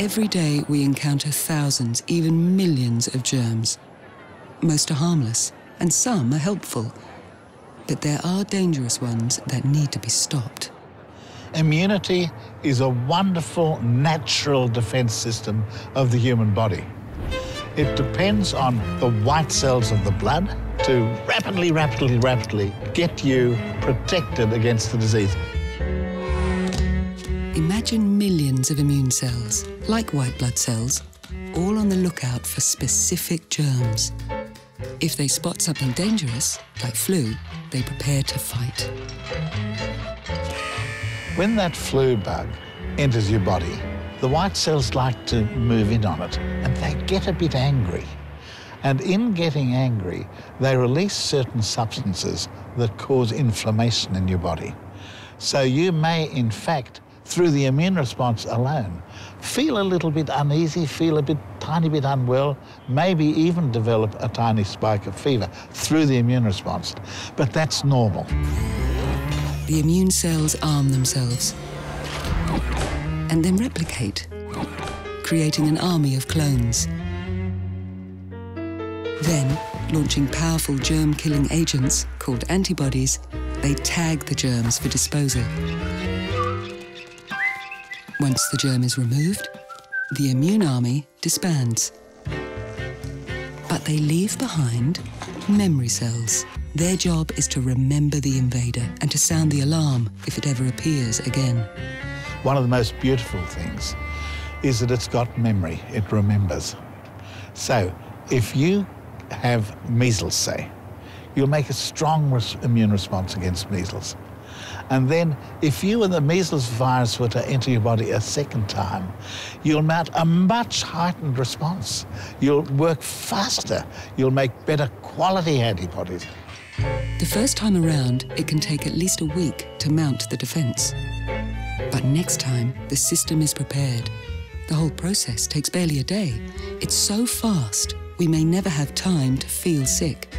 Every day we encounter thousands, even millions of germs. Most are harmless, and some are helpful. But there are dangerous ones that need to be stopped. Immunity is a wonderful natural defense system of the human body. It depends on the white cells of the blood to rapidly get you protected against the disease. Imagine millions of immune cells, like white blood cells, all on the lookout for specific germs. If they spot something dangerous, like flu, they prepare to fight. When that flu bug enters your body, the white cells like to move in on it, and they get a bit angry. And in getting angry, they release certain substances that cause inflammation in your body. So you may, in fact, through the immune response alone, feel a little bit uneasy, feel a tiny bit unwell, maybe even develop a tiny spike of fever through the immune response. But that's normal. The immune cells arm themselves and then replicate, creating an army of clones. Then, launching powerful germ-killing agents, called antibodies, they tag the germs for disposal. Once the germ is removed, the immune army disbands. But they leave behind memory cells. Their job is to remember the invader and to sound the alarm if it ever appears again. One of the most beautiful things is that it's got memory, it remembers. So, if you have measles, say, you'll make a strong immune response against measles. And then, if you and the measles virus were to enter your body a second time, you'll mount a much heightened response. You'll work faster. You'll make better quality antibodies. The first time around, it can take at least a week to mount the defence. But next time, the system is prepared. The whole process takes barely a day. It's so fast, we may never have time to feel sick.